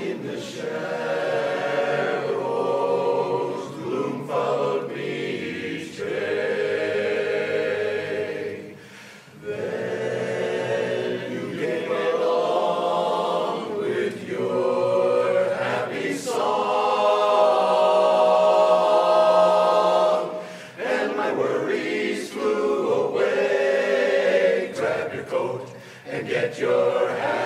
in the shadows, gloom followed me each day. Then you came along with your happy song, and my worries flew away. Grab your coat and get your hat.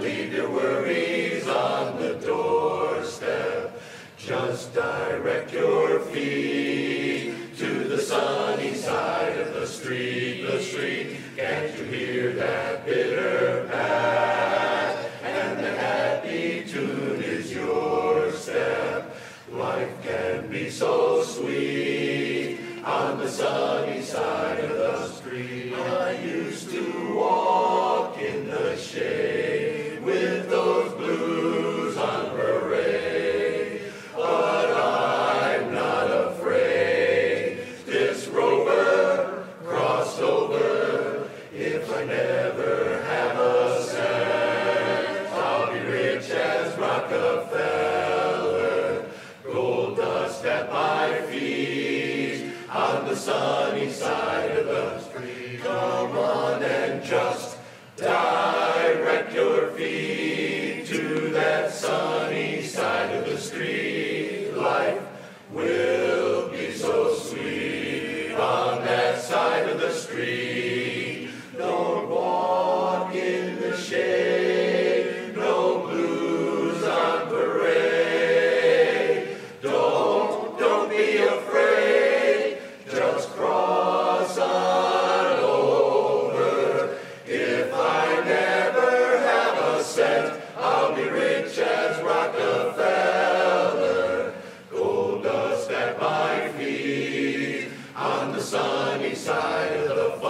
Leave your worries on the doorstep. Just direct your feet to the sunny side of the street, the street. Can't you hear that bitter pat? And the happy tune is your step. Life can be so sweet on the sunny side of the street. I used to walk in the shade with those blues on parade, but I'm not afraid. This rover crossed over. If I never have a cent, I'll be rich as Rockefeller. Gold dust at my feet on the sunny side of the street. Come on and just direct your feet to that sunny side of the street. Life will be so sweet on that side of the street. Don't walk in the shade, no blues on parade. Don't be afraid, just cross on. I'll be rich as Rockefeller, gold dust at my feet on the sunny side of the